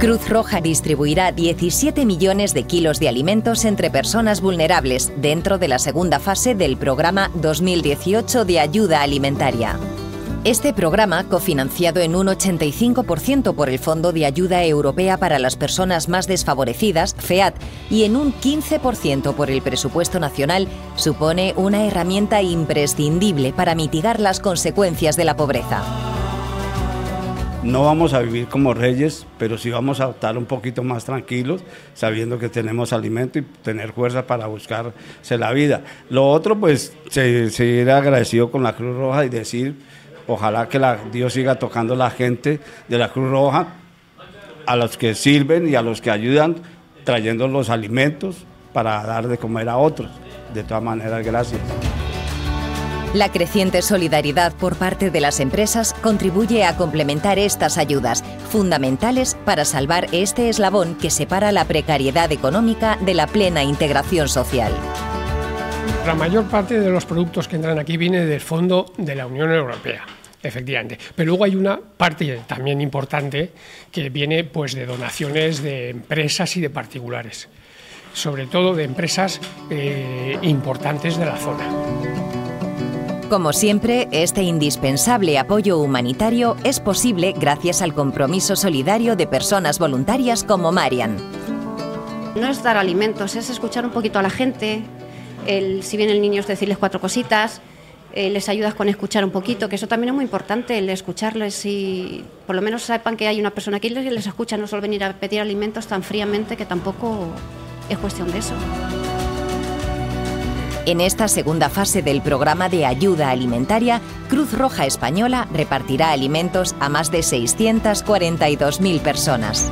Cruz Roja distribuirá 17 millones de kilos de alimentos entre personas vulnerables dentro de la segunda fase del Programa 2018 de Ayuda Alimentaria. Este programa, cofinanciado en un 85% por el Fondo de Ayuda Europea para las Personas Más Desfavorecidas, FEAD, y en un 15% por el presupuesto nacional, supone una herramienta imprescindible para mitigar las consecuencias de la pobreza. No vamos a vivir como reyes, pero sí vamos a estar un poquito más tranquilos, sabiendo que tenemos alimento y tener fuerza para buscarse la vida. Lo otro, pues, seguir agradecido con la Cruz Roja y decir, ojalá que Dios siga tocando a la gente de la Cruz Roja, a los que sirven y a los que ayudan, trayendo los alimentos para dar de comer a otros. De todas maneras, gracias. La creciente solidaridad por parte de las empresas contribuye a complementar estas ayudas, fundamentales para salvar este eslabón que separa la precariedad económica de la plena integración social. La mayor parte de los productos que entran aquí viene del fondo de la Unión Europea, efectivamente. Pero luego hay una parte también importante que viene pues de donaciones de empresas y de particulares, sobre todo de empresas importantes de la zona. Como siempre, este indispensable apoyo humanitario es posible gracias al compromiso solidario de personas voluntarias como Marian. No es dar alimentos, es escuchar un poquito a la gente, si vienen niños decirles cuatro cositas, les ayudas con escuchar un poquito, que eso también es muy importante, el escucharles y por lo menos sepan que hay una persona que les escucha, no solo venir a pedir alimentos tan fríamente, que tampoco es cuestión de eso. En esta segunda fase del programa de ayuda alimentaria, Cruz Roja Española repartirá alimentos a más de 642.000 personas.